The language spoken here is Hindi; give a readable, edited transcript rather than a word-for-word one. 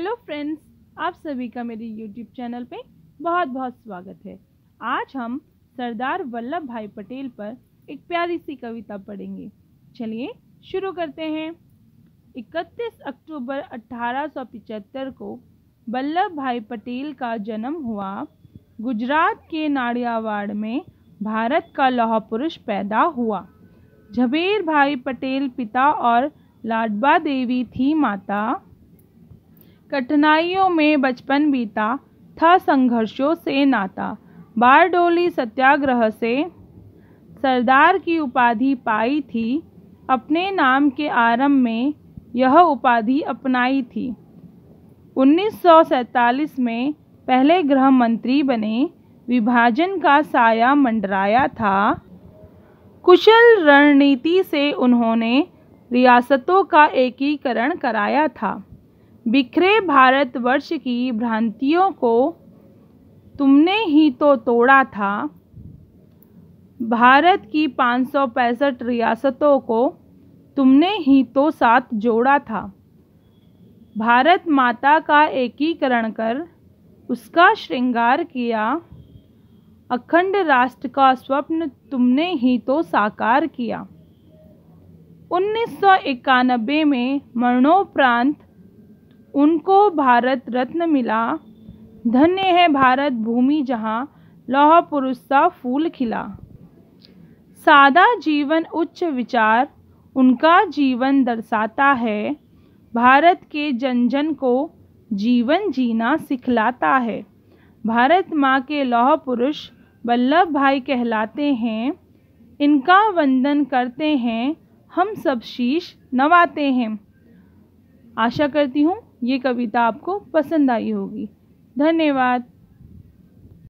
हेलो फ्रेंड्स, आप सभी का मेरे यूट्यूब चैनल पे बहुत बहुत स्वागत है। आज हम सरदार वल्लभभाई पटेल पर एक प्यारी सी कविता पढ़ेंगे। चलिए शुरू करते हैं। 31 अक्टूबर 1875 को वल्लभ भाई पटेल का जन्म हुआ। गुजरात के नाड़ियावाड़ में भारत का लौह पुरुष पैदा हुआ। झबेर भाई पटेल पिता और लाडबा देवी थी माता। कठिनाइयों में बचपन बीता, था संघर्षों से नाता। बारडोली सत्याग्रह से सरदार की उपाधि पाई थी। अपने नाम के आरंभ में यह उपाधि अपनाई थी। 1947 में पहले गृह मंत्री बने। विभाजन का साया मंडराया था। कुशल रणनीति से उन्होंने रियासतों का एकीकरण कराया था। बिखरे भारतवर्ष की भ्रांतियों को तुमने ही तो तोड़ा था। भारत की 565 रियासतों को तुमने ही तो साथ जोड़ा था। भारत माता का एकीकरण कर उसका श्रृंगार किया। अखंड राष्ट्र का स्वप्न तुमने ही तो साकार किया। 1991 में मरणोपरांत उनको भारत रत्न मिला। धन्य है भारत भूमि जहाँ लौह पुरुष सा फूल खिला। सादा जीवन उच्च विचार उनका जीवन दर्शाता है। भारत के जन जन को जीवन जीना सिखलाता है। भारत माँ के लौह पुरुष वल्लभ भाई कहलाते हैं। इनका वंदन करते हैं, हम सब शीश नवाते हैं। आशा करती हूँ ये कविता आपको पसंद आई होगी। धन्यवाद।